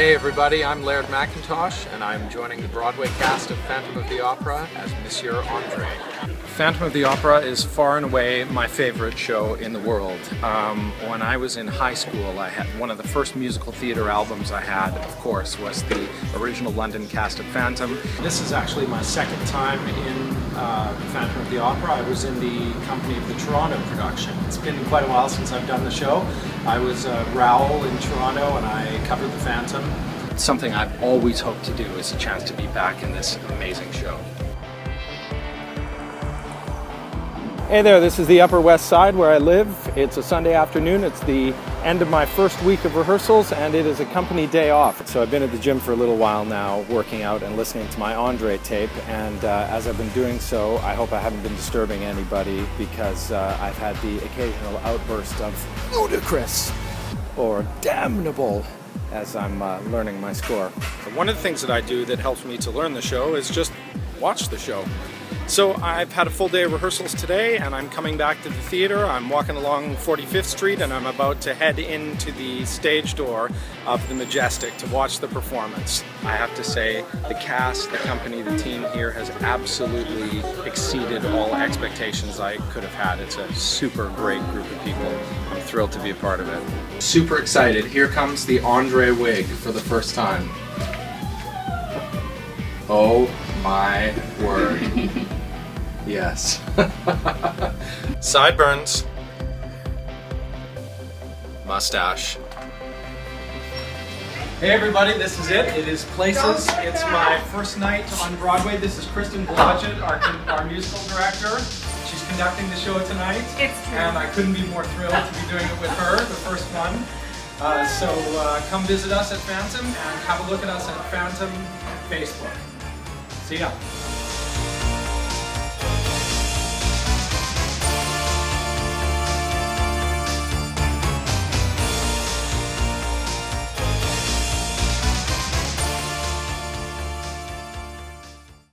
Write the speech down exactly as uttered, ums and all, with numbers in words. Hey everybody, I'm Laird Mackintosh, and I'm joining the Broadway cast of Phantom of the Opera as Monsieur André. Phantom of the Opera is far and away my favorite show in the world. Um, when I was in high school, I had one of the first musical theater albums I had, of course, was the original London cast of Phantom. This is actually my second time in uh, Phantom of the Opera. I was in the company of the Toronto production. It's been quite a while since I've done the show. I was uh, Raoul in Toronto, and I covered the Phantom. Something I've always hoped to do is a chance to be back in this amazing show. Hey there, this is the Upper West Side where I live. It's a Sunday afternoon. It's the end of my first week of rehearsals, and it is a company day off. So I've been at the gym for a little while now, working out and listening to my André tape. And uh, as I've been doing so, I hope I haven't been disturbing anybody, because uh, I've had the occasional outburst of ludicrous or damnable as I'm uh, learning my score. One of the things that I do that helps me to learn the show is just watch the show. So I've had a full day of rehearsals today, and I'm coming back to the theater. I'm walking along forty-fifth street, and I'm about to head into the stage door of the Majestic to watch the performance. I have to say, the cast, the company, the team here has absolutely exceeded all expectations I could have had. It's a super great group of people. I'm thrilled to be a part of it. Super excited. Here comes the André wig for the first time. Oh my word. Yes. Sideburns. Mustache. Hey everybody, this is it. It is Places. It's my first night on Broadway. This is Kristen Blodgett, our, our musical director. She's conducting the show tonight. It's true. And I couldn't be more thrilled to be doing it with her, the first one. Uh, so uh, come visit us at Phantom, and have a look at us at Phantom Facebook. See ya.